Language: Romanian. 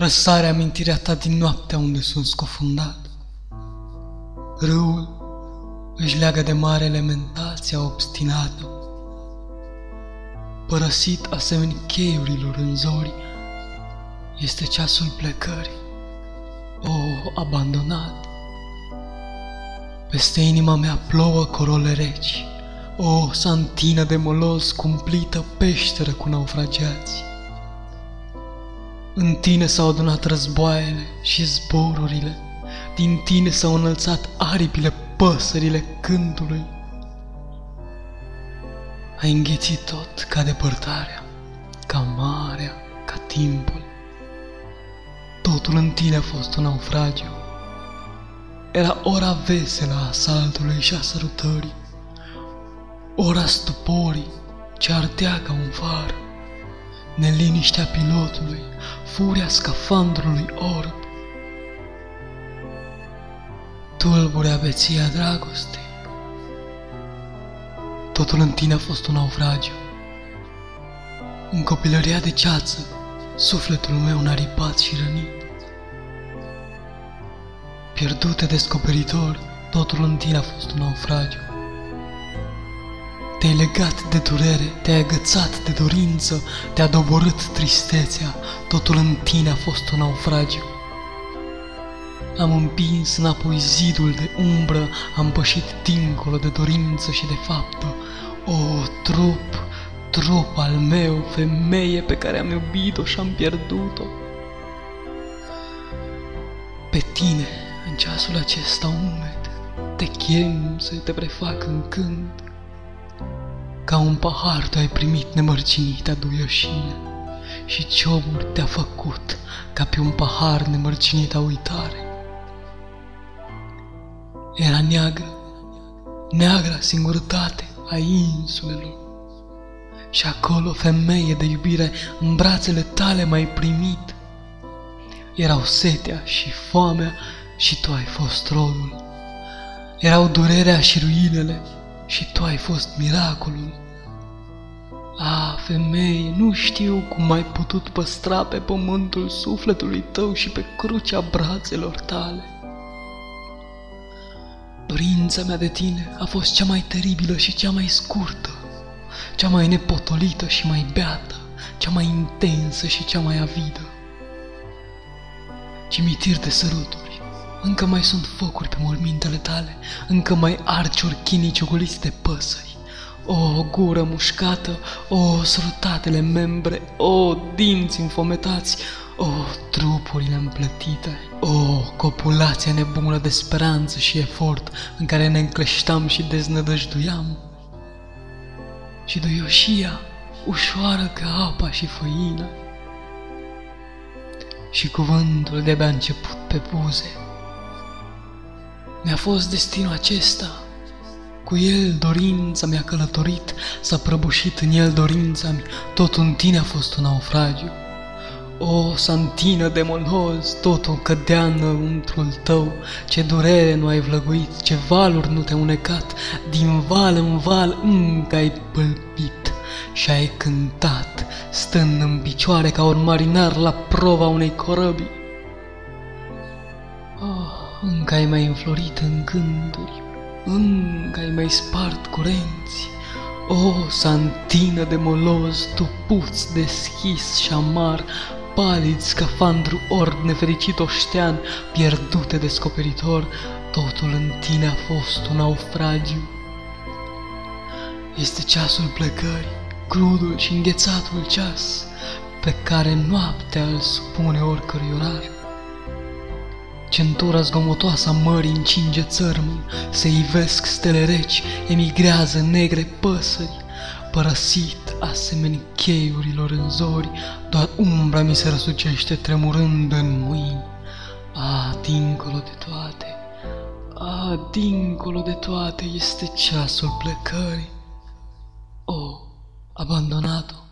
Răsarea amintirea ta din noaptea unde sunt scufundat. Râul își leagă de mare elementația obstinată. Părăsit asemeni cheiurilor în zori, este ceasul plecării, o, abandonat. Peste inima mea plouă corole reci, o santină de molos cumplită peșteră cu naufragiați. În tine s-au adunat războaiele și zborurile, din tine s-au înălțat aripile, păsările cântului. Ai înghețit tot ca depărtarea, ca marea, ca timpul. Totul în tine a fost un naufragiu. Era ora veselă a asaltului și a sărutării, ora stuporii ce ardea ca un far, neliniștea pilotului, furia scafandrului orb. Tulbure beția dragostei. Totul în tine a fost un naufragiu. În copilăria de ceață, sufletul meu naripat și rănit. Pierdute descoperitor, totul în tine a fost un naufragiu. Te-ai legat de durere, te-ai agățat de dorință, te-a doborât tristețea, totul în tine a fost un naufragiu. Am împins înapoi zidul de umbră, am pășit dincolo de dorință și de faptă. O, trup, trup al meu, femeie pe care am iubit-o și am pierdut-o. Pe tine, în ceasul acesta umed, te chem să te prefac în cânt. Ca un pahar tu ai primit nemărginita duioșine și cioburi te-a făcut ca pe un pahar nemărginita uitare. Era neagră, neagra singurătate a insulelor. Și acolo, femeie de iubire, în brațele tale m-ai primit. Erau setea și foamea și tu ai fost rodul. Erau durerea și ruinele și tu ai fost miracolul. Ah, femeie, nu știu cum ai putut păstra pe pământul sufletului tău și pe crucea brațelor tale. Dorința mea de tine a fost cea mai teribilă și cea mai scurtă, cea mai nepotolită și mai beată, cea mai intensă și cea mai avidă. Cimitir de săruturi, încă mai sunt focuri pe mormintele tale, încă mai arci orchinii ciogoliți de păsări. O, gură mușcată, o, sărutatele membre, o, dinți înfometați, o, trupurile împlătite, o, copulația nebună de speranță și efort în care ne încleștam și deznădăjduiam. Și duioșia, ușoară ca apa și făină, și cuvântul de-abia început pe buze. Mi-a fost destinul acesta, cu el dorința mi-a călătorit, s-a prăbușit în el dorința mi, tot în tine a fost un naufragiu. O, santină de monoz, totul cădea în întrul tău, ce durere nu ai vlăguit, ce valuri nu te-ai unecat, din val în val încă ai pâlpit și ai cântat, stând în picioare ca un marinar la prova unei corăbii. Oh, încă ai mai înflorit în gânduri, încă ai mai spart curenți. O, santină de moloz, tu puț deschis și amar, palid scafandru orb, nefericit oștean, pierdute descoperitor, totul în tine a fost un naufragiu. Este ceasul plecării, crudul și înghețatul ceas, pe care noaptea îl supune oricărui orar. Centura zgomotoasă a mării încinge țărmul, se ivesc stele reci, emigrează negre păsări. Părăsit asemeni cheiurilor în zori, doar umbra mi se răsucește tremurând în mâini. A, dincolo de toate, a, dincolo de toate este ceasul plecării. O, abandonat-o.